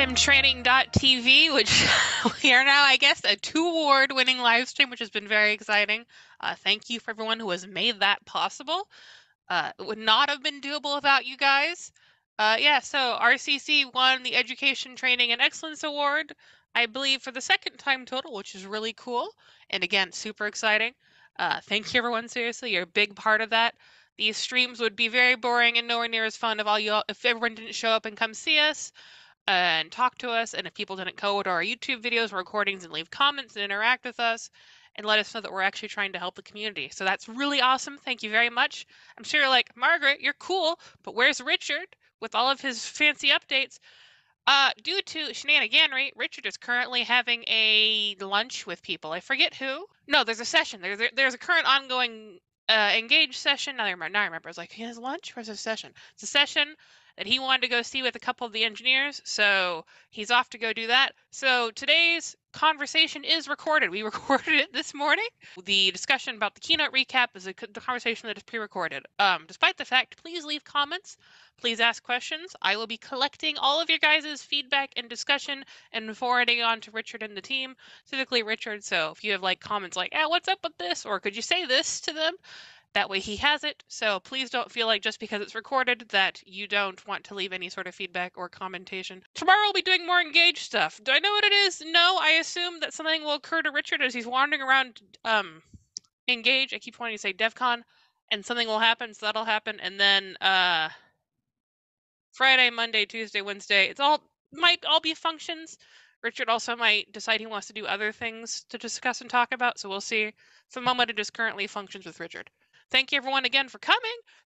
FMTraining.tv, which we are now, I guess, a two-award-winning live stream, which has been very exciting. Thank you for everyone who has made that possible. It would not have been doable without you guys. Yeah, so RCC won the Education, Training, and Excellence Award, I believe, for the second time total, which is really cool. And again, super exciting. Thank you, everyone. Seriously, you're a big part of that. These streams would be very boring and nowhere near as fun if everyone didn't show up and come see us and talk to us, and if people didn't go to our YouTube videos, recordings, and leave comments and interact with us and let us know that we're actually trying to help the community. So that's really awesome. Thank you very much. I'm sure you're like, Margaret, you're cool, but where's Richard with all of his fancy updates? Due to shenaniganery, Richard is currently having a lunch with people. I forget who. No, there's a session. There's a current ongoing Engage session. Now I remember. I was like, he has lunch? Where's his session? It's a session that he wanted to go see with a couple of the engineers, so he's off to go do that. So today's conversation is recorded. We recorded it this morning. The discussion about the keynote recap is the conversation that is pre-recorded. Despite the fact, please leave comments. Please ask questions. I will be collecting all of your guys' feedback and discussion and forwarding on to Richard and the team, specifically Richard. So if you have like comments like, "Ah, what's up with this?" or "Could you say this?" to them, that way he has it. So please don't feel like just because it's recorded that you don't want to leave any sort of feedback or commentation. Tomorrow we'll be doing more Engage stuff. Do I know what it is? No, I assume that something will occur to Richard as he's wandering around Engage. I keep wanting to say DevCon, and something will happen, so that'll happen. And then Friday, Monday, Tuesday, Wednesday, might all be functions. Richard also might decide he wants to do other things to discuss and talk about, so we'll see. For the moment, it is currently functions with Richard. Thank you, everyone, again for coming.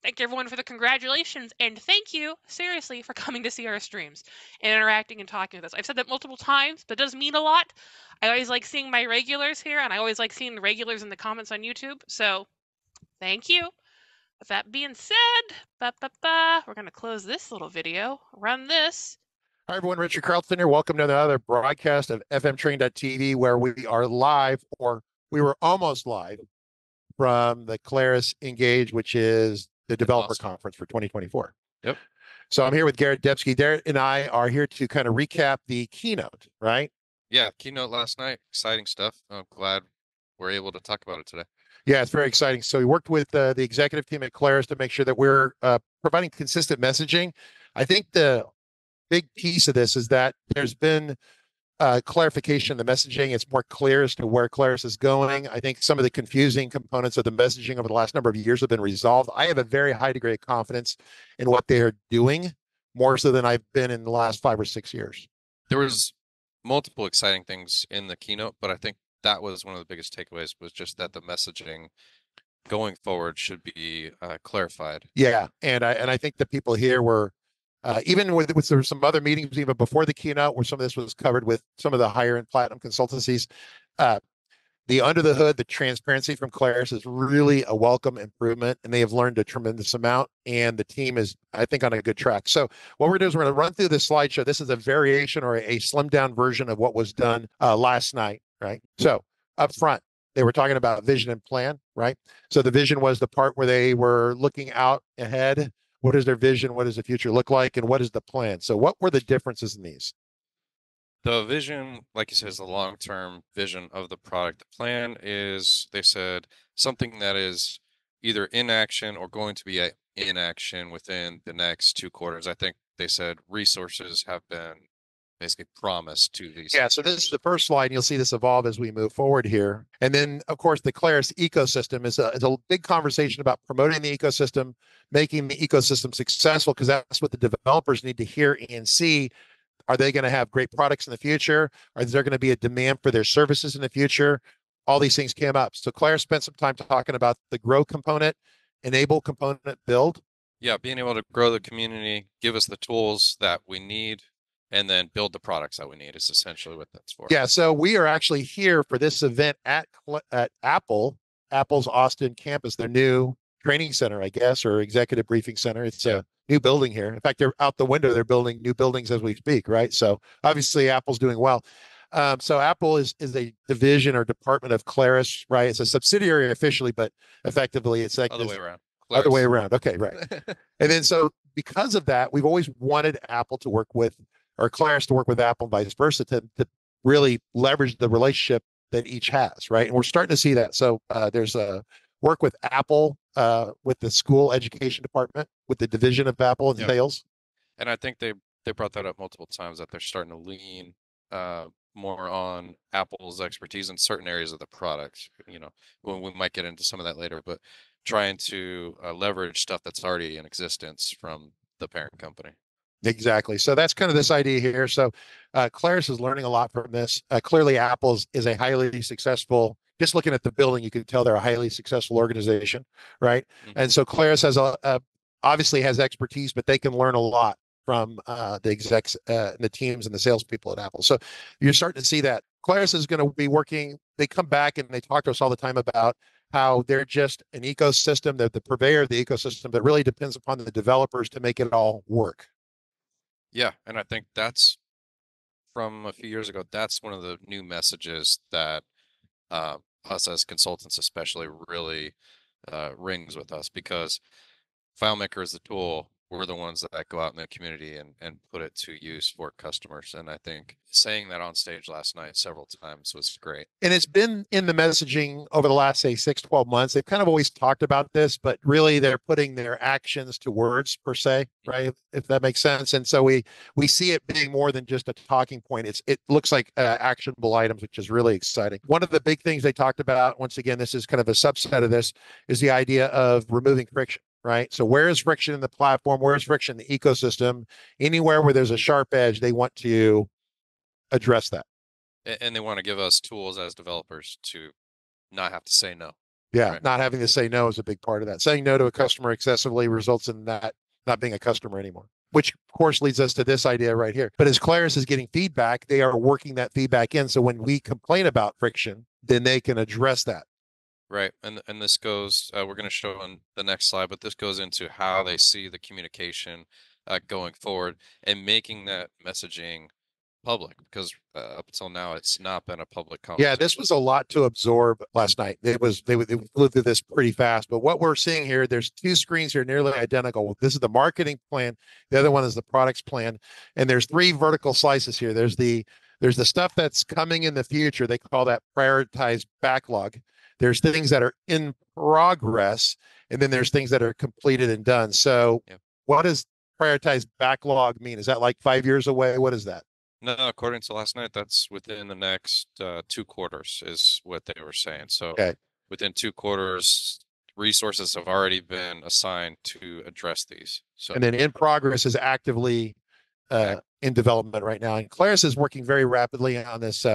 Thank you, everyone, for the congratulations. And thank you, seriously, for coming to see our streams and interacting and talking with us. I've said that multiple times, but it does mean a lot. I always like seeing my regulars here, and I always like seeing the regulars in the comments on YouTube. So thank you. With that being said, we're going to close this little video, run this. Hi, everyone. Richard Carlton here. Welcome to another broadcast of FMTraining.tv, where we are live, or we were almost live, from the Claris Engage, which is the developer conference for 2024. Yep. So I'm here with Garrett Debski. Garrett and I are here to kind of recap the keynote, right? Yeah, keynote last night. Exciting stuff. I'm glad we're able to talk about it today. Yeah, it's very exciting. So we worked with the executive team at Claris to make sure that we're providing consistent messaging. I think the big piece of this is that there's been clarification of the messaging. It's more clear as to where Claris is going. I think some of the confusing components of the messaging over the last number of years have been resolved. I have a very high degree of confidence in what they are doing, more so than I've been in the last 5 or 6 years. There was multiple exciting things in the keynote, but I think that was one of the biggest takeaways, was just that the messaging going forward should be clarified. Yeah, and I think the people here were, even with there were some other meetings even before the keynote where some of this was covered with some of the higher end platinum consultancies. The under the hood, the transparency from Claris is really a welcome improvement, and they have learned a tremendous amount, and the team is, I think, on a good track. So what we're doing is we're going to run through this slideshow. This is a variation or a slimmed down version of what was done last night, right? So up front, they were talking about vision and plan, right? So the vision was the part where they were looking out ahead. What is their vision? What does the future look like? And what is the plan? So what were the differences in these? The vision, like you said, is the long-term vision of the product. The plan is, they said, something that is either in action or going to be in action within the next 2 quarters. I think they said resources have been basically promised to these. Yeah, so this is the first slide, and you'll see this evolve as we move forward here. And then, of course, the Claris ecosystem is a big conversation about promoting the ecosystem, making the ecosystem successful, because that's what the developers need to hear and see. Are they going to have great products in the future? Are there going to be a demand for their services in the future? All these things came up. So Claris spent some time talking about the grow component, enable component, build. Yeah, being able to grow the community, give us the tools that we need, and then build the products that we need is essentially what that's for. Yeah, so we are actually here for this event at Apple's Austin campus, their new training center, I guess, or executive briefing center. It's a new building here. In fact, they're out the window. They're building new buildings as we speak, right? So obviously Apple's doing well. So Apple is a division or department of Claris, right? It's a subsidiary officially, but effectively it's like other way around. Claris. Other way around. Okay, right. And then so because of that, we've always wanted Apple to work with or Claris to work with Apple and vice versa to really leverage the relationship that each has, right? And we're starting to see that. So there's a work with Apple, with the school education department, with the division of Apple and sales. And I think they brought that up multiple times, that they're starting to lean more on Apple's expertise in certain areas of the product. You know, we might get into some of that later, but trying to leverage stuff that's already in existence from the parent company. Exactly. So that's kind of this idea here. So Claris is learning a lot from this. Clearly, Apple is a highly successful, just looking at the building, you can tell they're a highly successful organization, right? Mm-hmm. And so Claris has obviously has expertise, but they can learn a lot from the execs, the teams and the salespeople at Apple. So you're starting to see that. Claris is going to be working. They come back and they talk to us all the time about how they're just an ecosystem, they're the purveyor of the ecosystem, but really depends upon the developers to make it all work. Yeah, and I think that's from a few years ago, that's one of the new messages that us as consultants especially really rings with us, because FileMaker is the tool. We're the ones that go out in the community and put it to use for customers. And I think saying that on stage last night several times was great. And it's been in the messaging over the last, say, 6, 12 months. They've kind of always talked about this, but really they're putting their actions to words per se, right? If that makes sense. And so we see it being more than just a talking point. It looks like actionable items, which is really exciting. One of the big things they talked about, once again, this is kind of a subset of this, is the idea of removing friction. Right? So where is friction in the platform? Where is friction in the ecosystem? Anywhere where there's a sharp edge, they want to address that. And they want to give us tools as developers to not have to say no. Yeah, right? Not having to say no is a big part of that. Saying no to a customer excessively results in that not being a customer anymore, which of course leads us to this idea right here. But as Claris is getting feedback, they are working that feedback in. So when we complain about friction, then they can address that. Right. And this goes, we're going to show on the next slide, but this goes into how they see the communication going forward and making that messaging public, because up until now, it's not been a public conversation. Yeah, this was a lot to absorb last night. They flew through this pretty fast. But what we're seeing here, there's two screens here nearly identical. This is the marketing plan. The other one is the products plan. And there's 3 vertical slices here. There's the stuff that's coming in the future. They call that prioritized backlog. There's things that are in progress, and then there's things that are completed and done. So what does prioritized backlog mean? Is that like 5 years away? What is that? No, according to last night, that's within the next 2 quarters is what they were saying. So within 2 quarters, resources have already been assigned to address these. So, and then in progress is actively in development right now. And Claris is working very rapidly on this.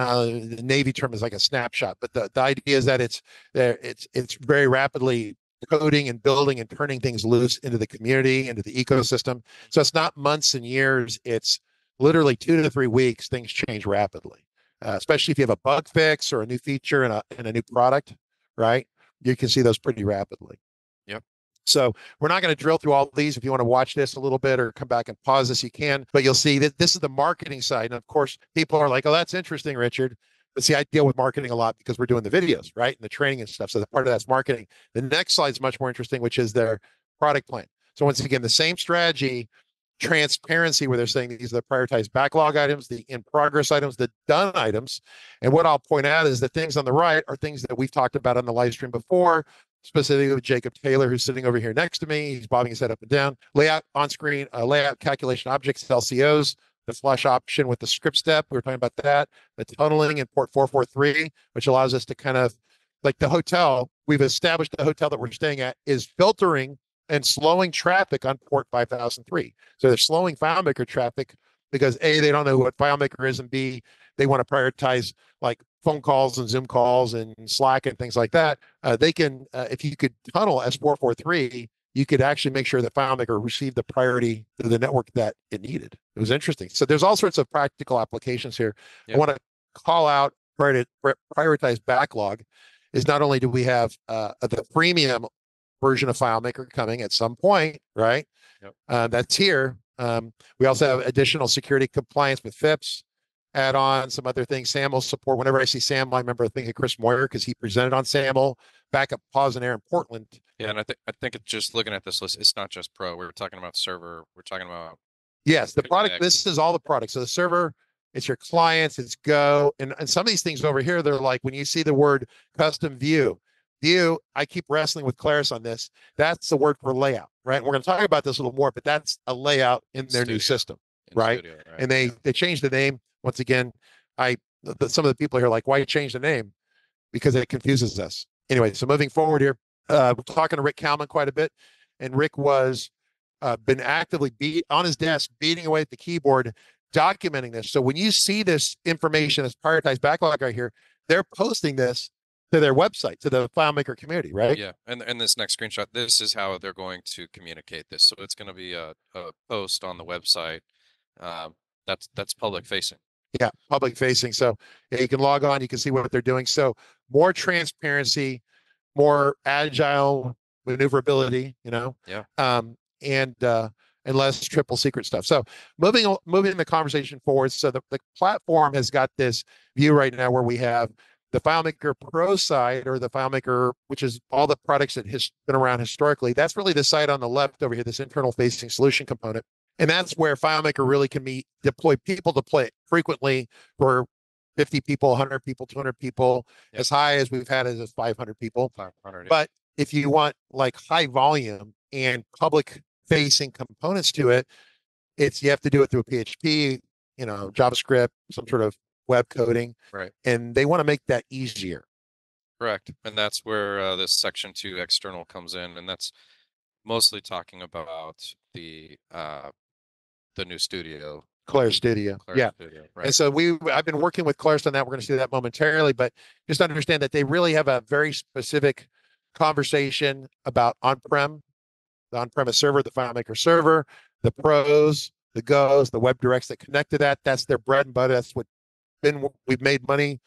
The Navy term is like a snapshot, but the idea is that it's very rapidly coding and building and turning things loose into the community, into the ecosystem. So it's not months and years. It's literally 2 to 3 weeks. Things change rapidly, especially if you have a bug fix or a new feature in a new product, right? You can see those pretty rapidly. Yep. So we're not going to drill through all these. If you want to watch this a little bit or come back and pause this, you can. But you'll see that this is the marketing side. And of course, people are like, oh, that's interesting, Richard. But see, I deal with marketing a lot because we're doing the videos, right? And the training and stuff. So the part of that's marketing. The next slide is much more interesting, which is their product plan. So once again, the same strategy, transparency, where they're saying these are the prioritized backlog items, the in progress items, the done items. And what I'll point out is the things on the right are things that we've talked about on the live stream before, specifically with Jacob Taylor, who's sitting over here next to me. He's bobbing his head up and down. Layout on screen, layout calculation objects, LCOs, the flush option with the script step. We were talking about that. The tunneling in port 443, which allows us to kind of, like the hotel, we've established the hotel that we're staying at is filtering and slowing traffic on port 5003. So they're slowing FileMaker traffic because A, they don't know what FileMaker is, and B, they want to prioritize like phone calls and Zoom calls and Slack and things like that. They can, if you could tunnel S443, you could actually make sure that FileMaker received the priority through the network that it needed. It was interesting. So there's all sorts of practical applications here. Yep. I want to call out prioritized backlog is not only do we have the freemium version of FileMaker coming at some point, right? Yep. That's here. We also have additional security compliance with FIPS, add on some other things, SAML support. Whenever I see SAML, I remember thinking of Chris Moyer because he presented on SAML back at Pause and Air in Portland. Yeah, and I think it's just looking at this list, it's not just Pro. We're talking about server. We're talking about Yes, the product, this is all the products. So the server, it's your clients, it's Go. And some of these things over here, they're like, when you see the word custom view, I keep wrestling with Claris on this. That's the word for layout, right? We're going to talk about this a little more, but that's a layout in their new system, right? And they changed the name. Once again, some of the people here are like, why change the name? Because it confuses us. Anyway, so moving forward here, we're talking to Rick Calman quite a bit. And Rick was been actively on his desk, beating away at the keyboard, documenting this. So when you see this information, this prioritized backlog right here, they're posting this to their website, to the FileMaker community, right? Yeah, and this next screenshot, this is how they're going to communicate this. So it's going to be a post on the website that's public facing. Yeah, public facing. So yeah, you can log on, you can see what they're doing. So more transparency, more agile maneuverability, you know. Yeah. And less triple secret stuff. So moving the conversation forward. So the platform has got this view right now where we have the FileMaker Pro side, or the FileMaker, which is all the products that has been around historically. That's really the side on the left over here, this internal facing solution component. And that's where FileMaker really can be deployed, people deploy it frequently for 50 people, 100 people, 200 people, yeah, as high as we've had as 500 people. 500, but yeah, if you want like high volume and public facing components to it, you have to do it through PHP, you know, JavaScript, some sort of web coding, right? And they want to make that easier. Correct. And that's where this section 2 external comes in, and that's mostly talking about the new studio, Claris Studio. Yeah. Studio, right. And so I've been working with Claris on that. We're going to see that momentarily, but just understand that they really have a very specific conversation about on-prem, the on-premise server, the FileMaker server, the pros, the goes, the web directs that connect to that. That's their bread and butter. That's what we've made money.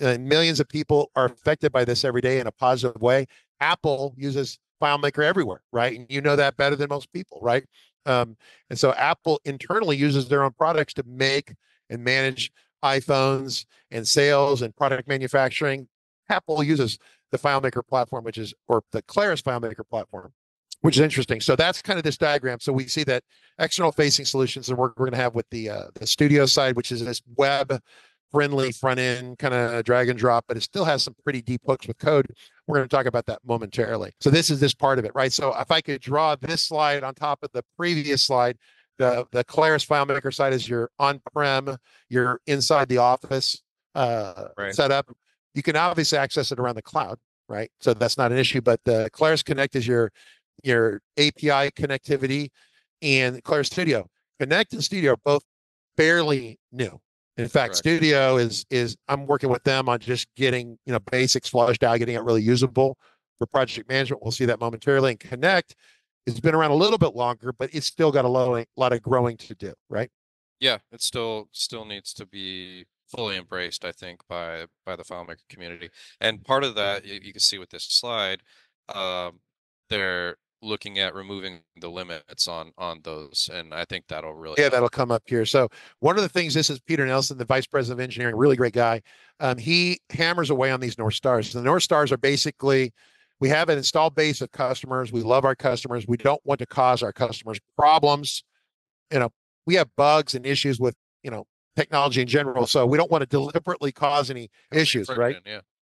And millions of people are affected by this every day in a positive way. Apple uses FileMaker everywhere, right? And you know that better than most people, right? And so Apple internally uses their own products to make and manage iPhones and sales and product manufacturing. Apple uses the FileMaker platform, or the Claris FileMaker platform, which is interesting. So that's kind of this diagram. So we see that external facing solutions and work we're going to have with the studio side, which is this web friendly front end, kind of drag and drop, but it still has some pretty deep hooks with code. We're going to talk about that momentarily. So this is this part of it, right? So if I could draw this slide on top of the previous slide, the Claris FileMaker side is your on-prem, your inside the office right, setup. You can obviously access it around the cloud, right? So that's not an issue, but the Claris Connect is your API connectivity, and Claris Studio. Connect and Studio are both fairly new. In fact, correct, Studio is I'm working with them on just getting, you know, basics flushed out, getting it really usable for project management. We'll see that momentarily. And Connect has been around a little bit longer, but it's still got a lot of growing to do, right? Yeah, it still needs to be fully embraced, I think, by the FileMaker community. And part of that, you can see with this slide, they're looking at removing the limits on those, and I think that'll really help. That'll come up here. So one of the things, this is Peter Nelson, the vice president of engineering, really great guy. He hammers away on these North Stars. The North Stars are basically, we have an installed base of customers. We love our customers. We don't want to cause our customers problems. You know, we have bugs and issues with, you know, technology in general, so we don't want to deliberately cause any issues, right?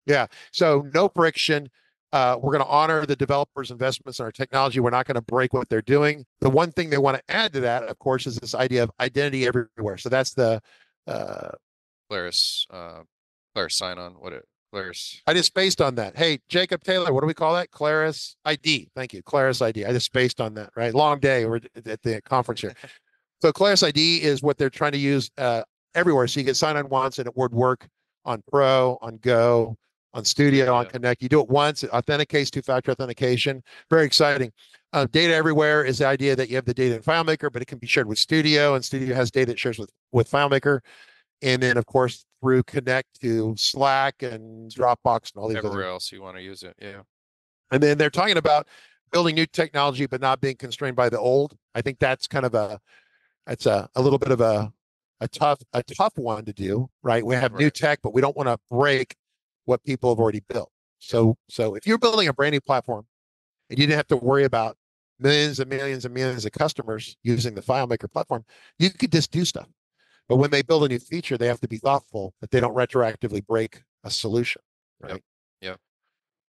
Yeah. So no friction. We're going to honor the developers' investments in our technology. We're not going to break what they're doing. The one thing they want to add to that, of course, is this idea of identity everywhere. So that's the Claris sign-on. What it Claris? I just spaced on that. Hey, Jacob Taylor, what do we call that? Claris ID. Thank you, Claris ID. I just spaced on that. Right, long day. We're at the conference here. So Claris ID is what they're trying to use everywhere. So you can sign on once, and it would work on Pro, on Go, on Studio, on Connect. You do it once, it authenticates, two-factor authentication. Very exciting. Data everywhere is the idea that you have the data in FileMaker, but it can be shared with Studio, and Studio has data it shares with FileMaker. And then, of course, through Connect to Slack and Dropbox and all these everywhere other else you want to use it, yeah. And then they're talking about building new technology, but not being constrained by the old. I think that's kind of a little bit of a tough one to do, right? We have new tech, but we don't want to break what people have already built. So if you're building a brand new platform and you didn't have to worry about millions and millions and millions of customers using the FileMaker platform, you could just do stuff. But when they build a new feature, they have to be thoughtful that they don't retroactively break a solution, right? Yep.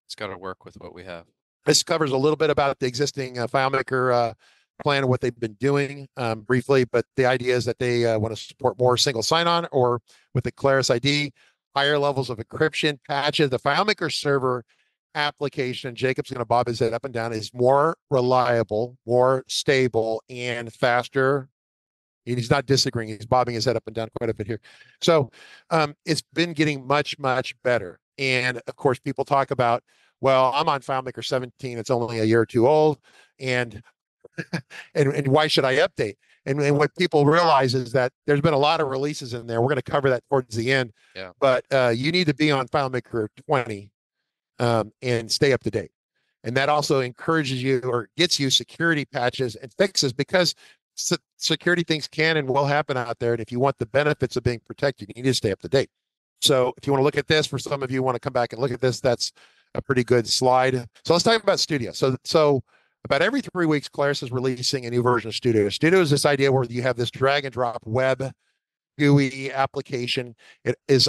It's got to work with what we have. This covers a little bit about the existing FileMaker plan and what they've been doing briefly, but the idea is that they want to support more single sign-on or with the Claris ID, higher levels of encryption, patches. The FileMaker server application, Jacob's going to bob his head up and down, is more reliable, more stable, and faster. And he's not disagreeing. He's bobbing his head up and down quite a bit here. So it's been getting much, much better. And of course, people talk about, well, I'm on FileMaker 17. It's only a year or two old. And why should I update? And what people realize is that there's been a lot of releases in there. We're going to cover that towards the end. Yeah. But you need to be on FileMaker 20 and stay up to date. And that also encourages you or gets you security patches and fixes, because security things can and will happen out there. And if you want the benefits of being protected, you need to stay up to date. So if you want to look at this, for some of you want to come back and look at this, that's a pretty good slide. So let's talk about Studio. So about every 3 weeks, Claris is releasing a new version of Studio. Studio is this idea where you have this drag and drop web GUI application. It is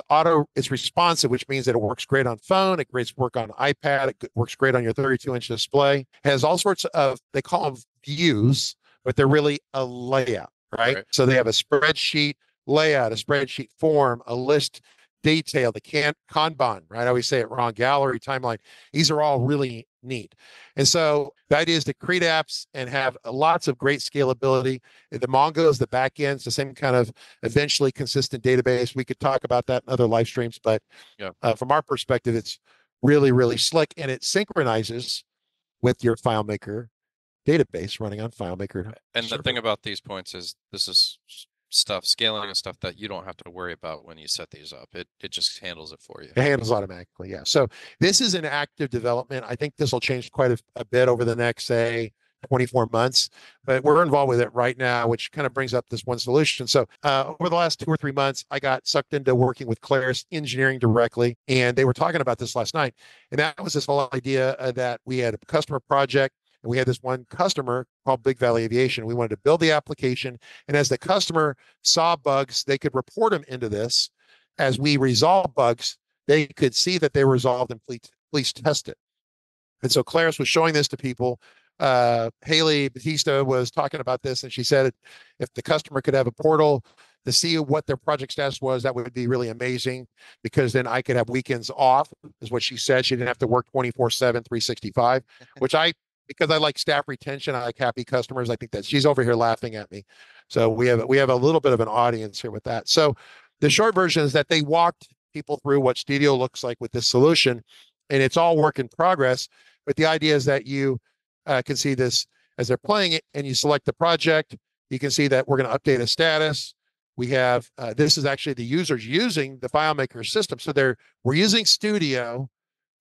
it's responsive, which means that it works great on phone. It great work on iPad. It works great on your 32-inch display. It has all sorts of, they call them views, but they're really a layout, right? So they have a spreadsheet layout, a spreadsheet form, a list detail, the Kanban, right? I always say it wrong, gallery, timeline. These are all really neat. And so the idea is to create apps and have lots of great scalability. The Mongo's, the backends, the same kind of eventually consistent database. We could talk about that in other live streams, but from our perspective, it's really, really slick, and it synchronizes with your FileMaker database running on FileMaker. And the thing about these points is this is stuff, scaling and stuff that you don't have to worry about when you set these up. It just handles it for you. It handles automatically, yeah. So this is an active development. I think this will change quite a bit over the next, say, 24 months, but we're involved with it right now, which kind of brings up this one solution. So over the last 2 or 3 months, I got sucked into working with Claris Engineering directly, and they were talking about this last night. And that was this whole idea that we had a customer project. And we had this one customer called Big Valley Aviation. We wanted to build the application. And as the customer saw bugs, they could report them into this. As we resolve bugs, they could see that they were resolved and please test it. And so Claris was showing this to people. Haley Batista was talking about this, and she said if the customer could have a portal to see what their project status was, that would be really amazing, because then I could have weekends off, is what she said. She didn't have to work 24/7, 365, which because I like staff retention, I like happy customers. I think that she's over here laughing at me. So we have a little bit of an audience here with that. So the short version is that they walked people through what Studio looks like with this solution, and it's all work in progress. But the idea is that you can see this as they're playing it, and you select the project. You can see that we're going to update a status. We have, this is actually the users using the FileMaker system. So we're using Studio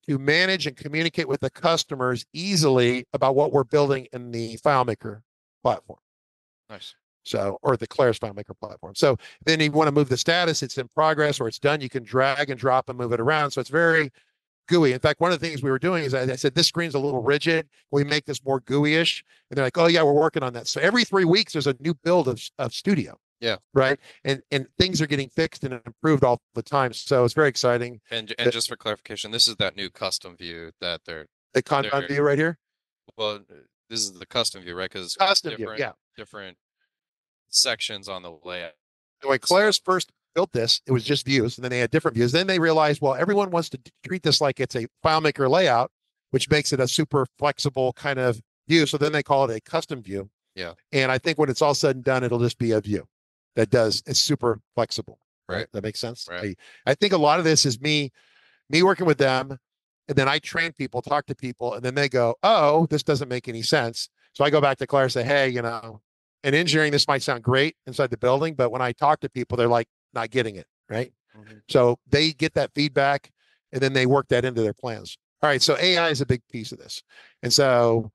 to manage and communicate with the customers easily about what we're building in the FileMaker platform. Nice. So, or the Claris FileMaker platform. So then you want to move the status, it's in progress or it's done. You can drag and drop and move it around. So it's very GUI. In fact, one of the things we were doing is I said, this screen's a little rigid. We make this more GUI-ish. And they're like, oh yeah, we're working on that. So every 3 weeks, there's a new build of Studio. Yeah. Right. And things are getting fixed and improved all the time. So it's very exciting. And just for clarification, this is that new custom view that the Kanban view right here. Well, this is the custom view, right? Because custom view, yeah, different sections on the layout. When Claris first built this, it was just views, and then they had different views. Then they realized, well, everyone wants to treat this like it's a FileMaker layout, which makes it a super flexible kind of view. So then they call it a custom view. Yeah. And I think when it's all said and done, it'll just be a view. That does, it's super flexible, right? That makes sense. Right. I think a lot of this is me working with them, and then I train people, talk to people, and then they go, oh, this doesn't make any sense. So I go back to Claire and say, hey, in engineering, this might sound great inside the building, but when I talk to people, they're like not getting it, right? Mm-hmm. So they get that feedback, and then they work that into their plans. All right, so AI is a big piece of this. And so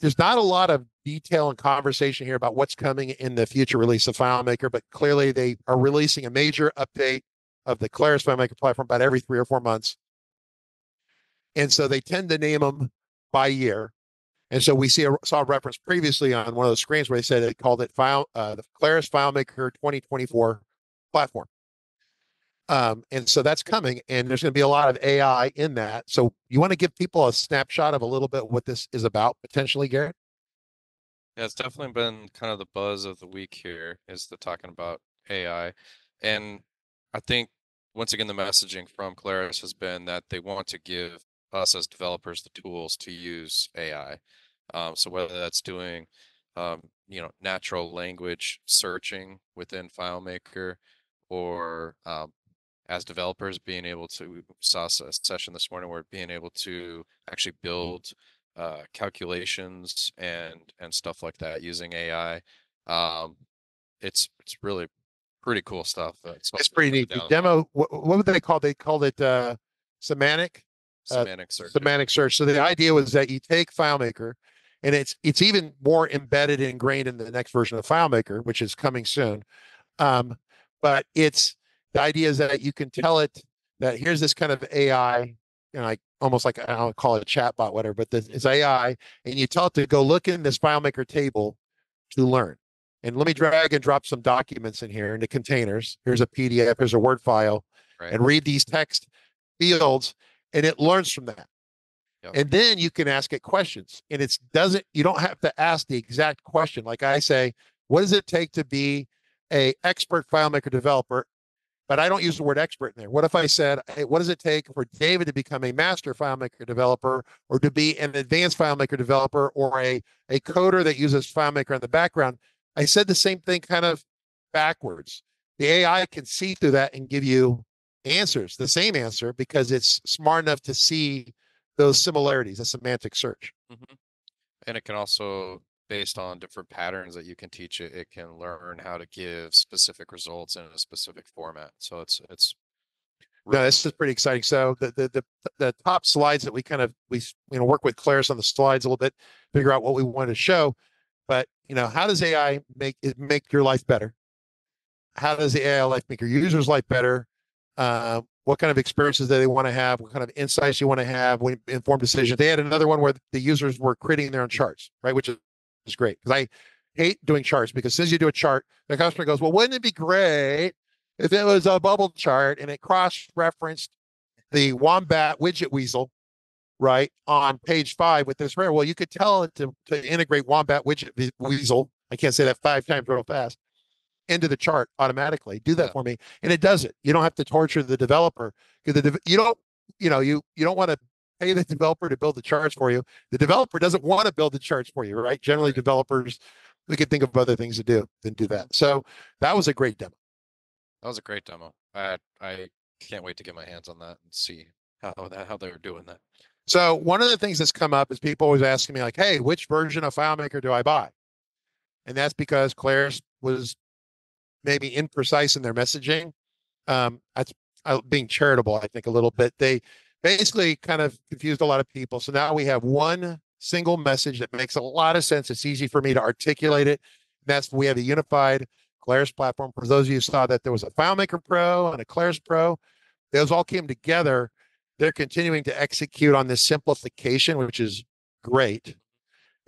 there's not a lot of detail and conversation here about what's coming in the future release of FileMaker, but clearly they are releasing a major update of the Claris FileMaker platform about every 3 or 4 months. And so they tend to name them by year. And so we saw a reference previously on one of those screens where they said it called it the Claris FileMaker 2024 platform. And so that's coming, and there's going to be a lot of AI in that. So you want to give people a snapshot of a little bit what this is about potentially, Garrett? Yeah, it's definitely been kind of the buzz of the week here is the talking about AI. And I think, once again, the messaging from Claris has been that they want to give us as developers the tools to use AI. So whether that's doing, natural language searching within FileMaker, or as developers being able to, we saw a session this morning where being able to actually build calculations and stuff like that using AI. It's really pretty cool stuff. It's pretty neat. The demo, what would they call? They called it semantic search. So the idea was that you take FileMaker, and it's even more embedded and ingrained in the next version of FileMaker, which is coming soon. But it's the idea is that you can tell it that here's this kind of AI, almost like I don't call it a chatbot, whatever, but this is AI, and you tell it to go look in this FileMaker table to learn. And let me drag and drop some documents in here into containers. Here's a PDF, here's a Word file, right, and read these text fields, and it learns from that. Yep. And then you can ask it questions, and you don't have to ask the exact question. Like I say, what does it take to be an expert FileMaker developer? But I don't use the word expert in there. What if I said, hey, what does it take for David to become a master FileMaker developer, or to be an advanced FileMaker developer, or a coder that uses FileMaker in the background? I said the same thing kind of backwards. The AI can see through that and give you answers, the same answer, because it's smart enough to see those similarities, a semantic search. Mm-hmm. And it can also, based on different patterns that you can teach it, it can learn how to give specific results in a specific format. So it's really, no, this is pretty exciting. So the top slides that we work with Claris on the slides a little bit, figure out what we want to show. But how does AI make your life better? How does the AI make your user's life better? What kind of experiences do they want to have? What kind of insights you want to have? When informed decisions. They had another one where the users were creating their own charts, right? Which is great, because I hate doing charts, because as soon as you do a chart, the customer goes, well, wouldn't it be great if it was a bubble chart and it cross-referenced the wombat widget weasel, right, on page 5 with this rare? Well, you could tell it to integrate wombat widget weasel, I can't say that 5 times real fast, into the chart automatically. Do that for me. And it does it. You don't have to torture the developer. You don't want to pay the developer to build the charts for you. The developer doesn't want to build the charts for you, right? Generally, developers, we could think of other things to do than do that. So that was a great demo. That was a great demo. I can't wait to get my hands on that and see how they were doing that. So one of the things that's come up is people always asking me, like, hey, which version of FileMaker do I buy? And that's because Claris was maybe imprecise in their messaging. That's being charitable, I think, a little bit. They basically kind of confused a lot of people. So now we have one single message that makes a lot of sense. It's easy for me to articulate it. We have a unified Claris platform. For those of you who saw that there was a FileMaker Pro and a Claris Pro, those all came together. They're continuing to execute on this simplification, which is great.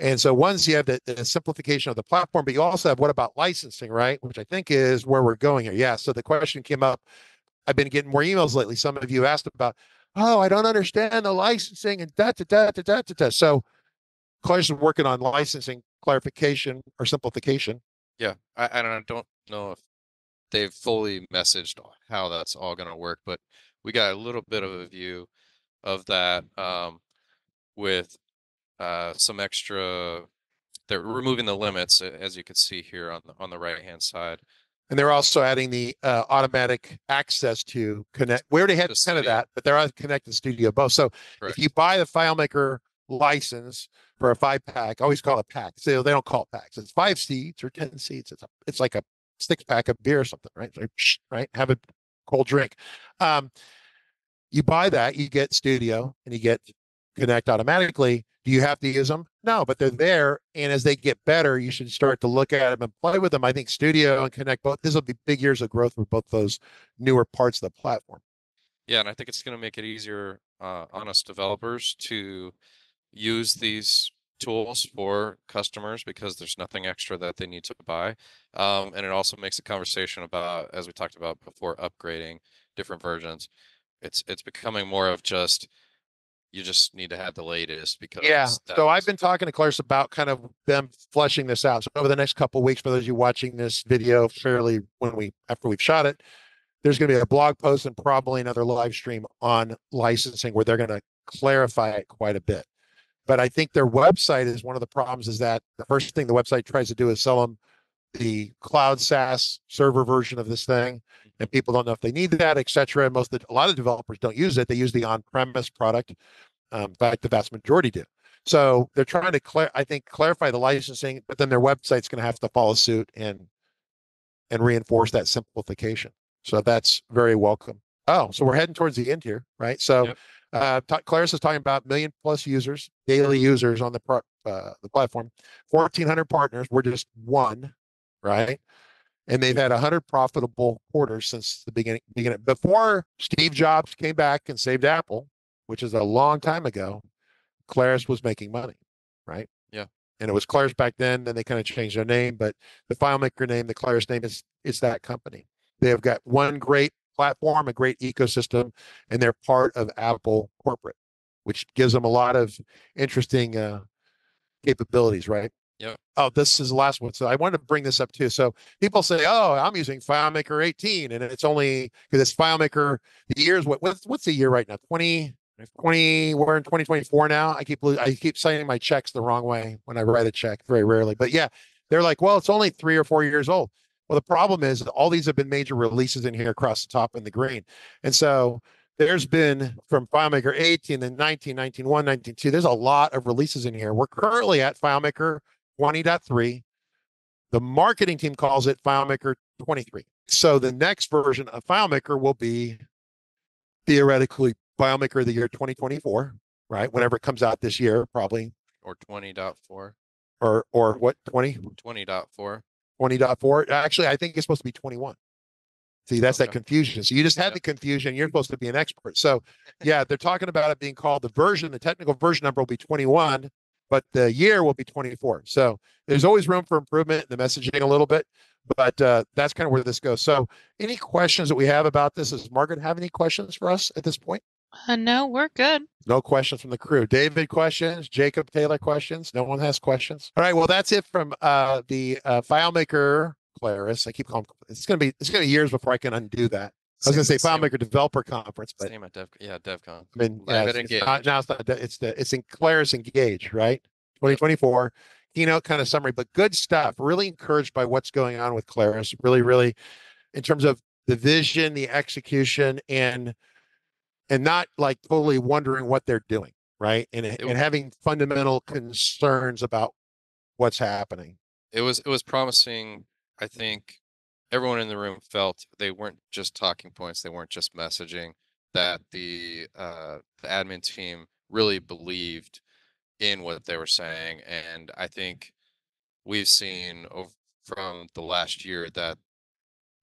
And so once you have the simplification of the platform, but you also have, what about licensing, right? Which I think is where we're going here. Yeah, so the question came up. I've been getting more emails lately. Some of you asked about, oh, I don't understand the licensing and da-da-da-da-da-da-da. So Claris is working on licensing clarification or simplification. Yeah, I don't know if they've fully messaged how that's all going to work, but we got a little bit of a view of that with some extra. They're removing the limits, as you can see here on the right-hand side. And they're also adding the automatic access to Connect. We already had 10 of that, but they're on Connect and Studio both. So correct. If you buy the FileMaker license for a 5-pack, I always call it a pack. So they don't call it packs. It's 5 seats or 10 seats. It's like a 6-pack of beer or something, right? Like, right? Have a cold drink. You buy that, you get Studio and you get Connect automatically. Do you have to use them? No, but they're there. And as they get better, you should start to look at them and play with them. I think Studio and Connect, both, this will be big years of growth for both those newer parts of the platform. Yeah, and I think it's going to make it easier on us developers to use these tools for customers because there's nothing extra that they need to buy. And it also makes a conversation about, as we talked about before, upgrading different versions. It's becoming more of just, you just need to have the latest because. Yeah. So I've been talking to Claris about kind of them fleshing this out. So over the next couple of weeks, for those of you watching this video fairly after we've shot it, there's going to be a blog post and probably another live stream on licensing where they're going to clarify it quite a bit. But I think their website is one of the problems is that the first thing the website tries to do is sell them the cloud SaaS server version of this thing. And people don't know if they need that, et cetera. And a lot of developers don't use it. They use the on-premise product. In fact, the vast majority do. So they're trying to, clarify the licensing, but then their website's going to have to follow suit and reinforce that simplification. So that's very welcome. Oh, so we're heading towards the end here, right? So yep. Claris is talking about 1 million+ users, daily users on the platform, 1,400 partners. We're just one, right? And they've had 100 profitable quarters since the beginning. Before Steve Jobs came back and saved Apple, which is a long time ago, Claris was making money, right? Yeah. And it was Claris back then. Then they kind of changed their name, but the FileMaker name, the Claris name is that company. They have got one great platform, a great ecosystem, and they're part of Apple corporate, which gives them a lot of interesting capabilities, right? Yeah. Oh, this is the last one. So I wanted to bring this up too. So people say, oh, I'm using FileMaker 18, and it's only because it's FileMaker. The year is what's the year right now? 2020. We're in 2024 now. I keep signing my checks the wrong way when I write a check, very rarely. But yeah, they're like, well, it's only 3 or 4 years old. Well, the problem is all these have been major releases in here across the top in the green. And so there's been from FileMaker 18, then 19, 19.1, 19.2. There's a lot of releases in here. We're currently at FileMaker 20.3. The marketing team calls it FileMaker 23. So the next version of FileMaker will be theoretically FileMaker of the year 2024, right? Whenever it comes out this year, probably. Or 20.4. Or what, 20? 20.4. 20.4. Actually, I think it's supposed to be 21. See, that's okay. That confusion. So you just had the confusion. You're supposed to be an expert. So yeah, they're talking about it being called the technical version number will be 21. But the year will be 24. So there's always room for improvement in the messaging a little bit, but that's kind of where this goes. So any questions that we have about this? Does Margaret have any questions for us at this point? No, we're good. No questions from the crew. David, questions? Jacob Taylor, questions? No one has questions. All right. Well, that's it from the FileMaker Claris. I keep calling it's going to be years before I can undo that. I was going to say FileMaker Developer Conference, but same at DevCon. I mean, it's in Claris Engage, right? 2024 keynote kind of summary, but good stuff. Really encouraged by what's going on with Claris. Really, really, in terms of the vision, the execution, and not like totally wondering what they're doing, right? And having fundamental concerns about what's happening. It was promising, I think. Everyone in the room felt they weren't just talking points, they weren't just messaging, that the admin team really believed in what they were saying. And I think we've seen from the last year that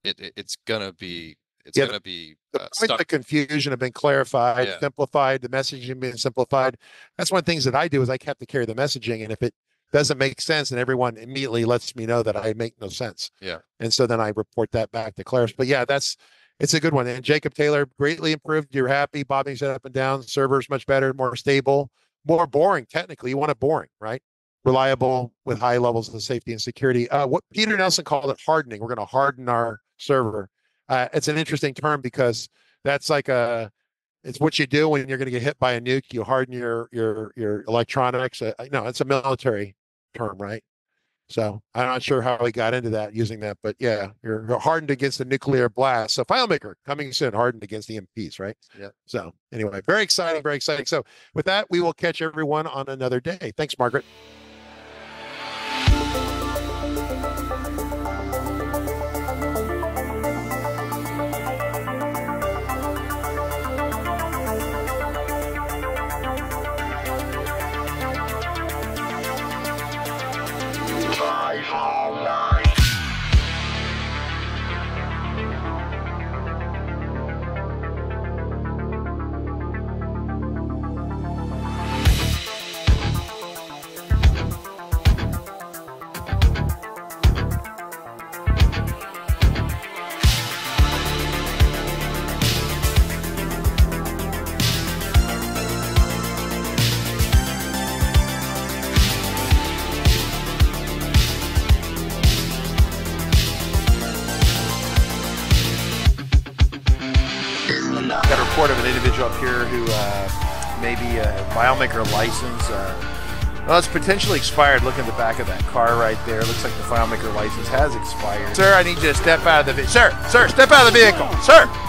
it's going to be the confusion have been clarified, simplified, the messaging being simplified. That's one of the things that I do is I have to carry the messaging, and if it doesn't make sense, and everyone immediately lets me know that I make no sense. Yeah. And so then I report that back to Claris. But yeah, it's a good one. And Jacob Taylor, greatly improved. You're happy. Bobbing set up and down. Servers much better, more stable, more boring. Technically, you want it boring, right? Reliable with high levels of safety and security. What Peter Nelson called it hardening. We're going to harden our server. It's an interesting term because that's like it's what you do when you're going to get hit by a nuke. You harden your electronics. No, it's a military term, right? So I'm not sure how we got into that using that, but yeah, you're hardened against the nuclear blast. So FileMaker coming soon, hardened against EMPs, right? Yeah. So anyway, very exciting, very exciting. So with that, we will catch everyone on another day. Thanks, Margaret. Got a report of an individual up here who may be a FileMaker license. Well, it's potentially expired. Look at the back of that car right there. Looks like the FileMaker license has expired. Sir, I need you to step out of the vehicle. Sir, step out of the vehicle. Sir.